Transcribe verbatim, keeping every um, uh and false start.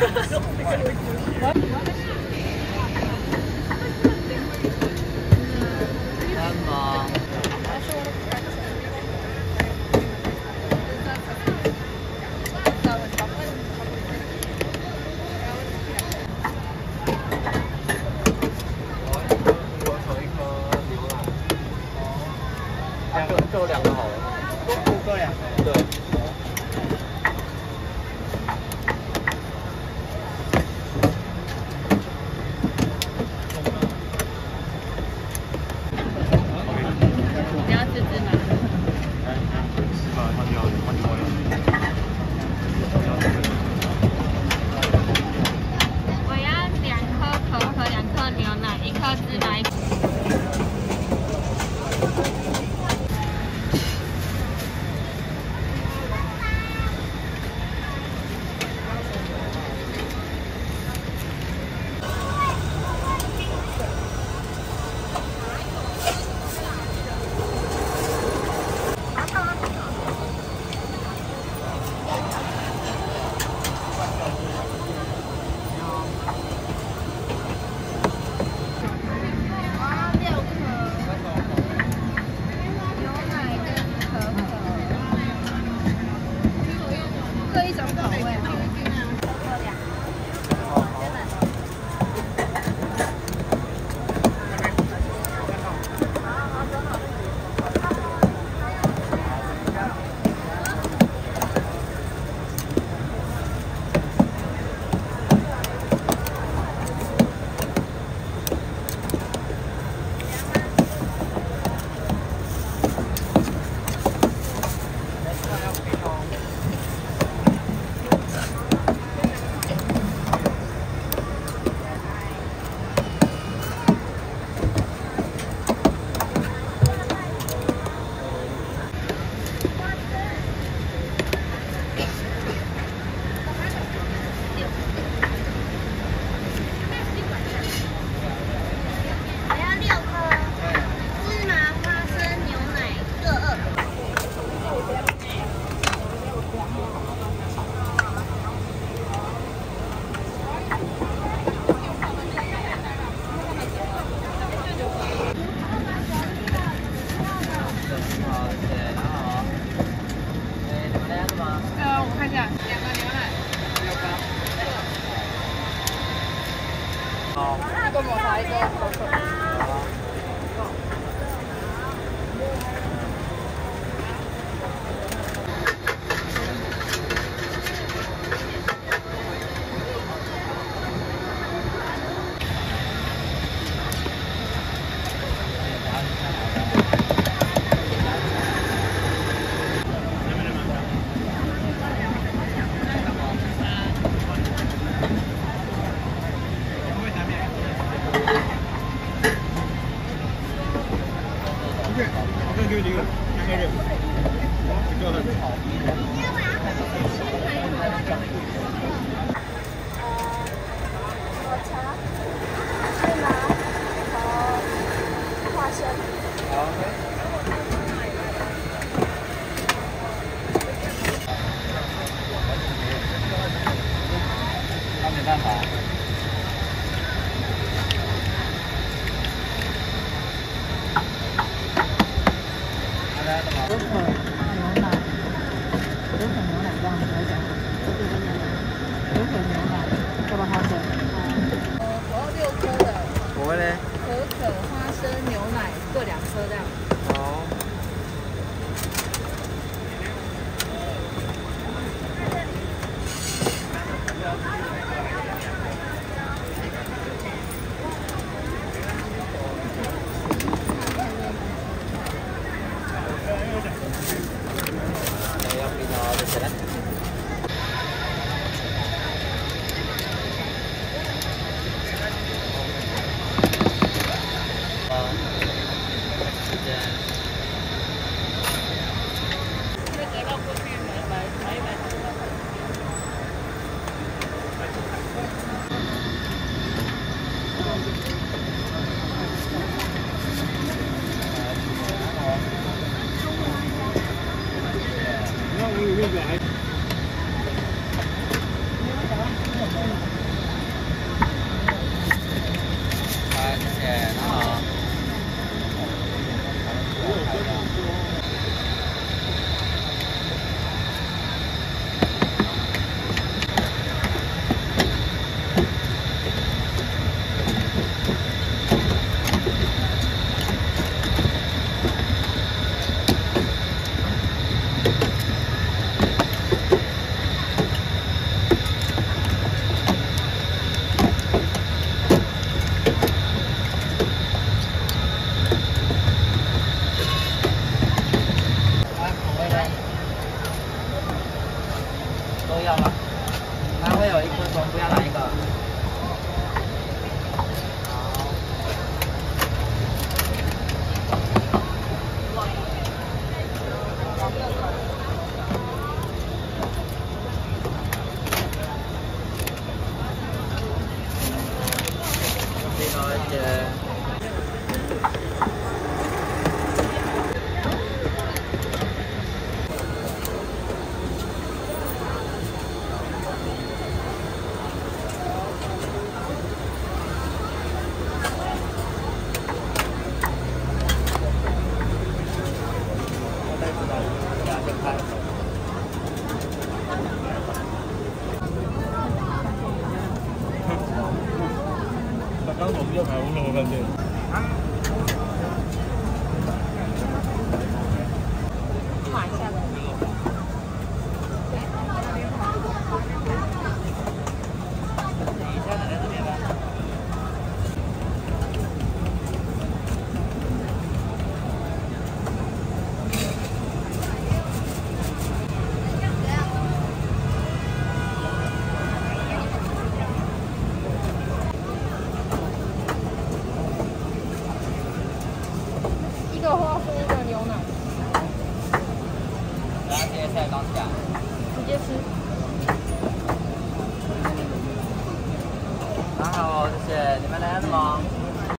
干嘛？ 够两个好了，够两个。对。你要自制吗？哎，是吧？他就要，他就要。我要两颗可可，两颗牛奶，一颗芝麻，一颗。 Yeah. 会有一颗钟，不要哪一个？这个。 然后就是你们来了吗？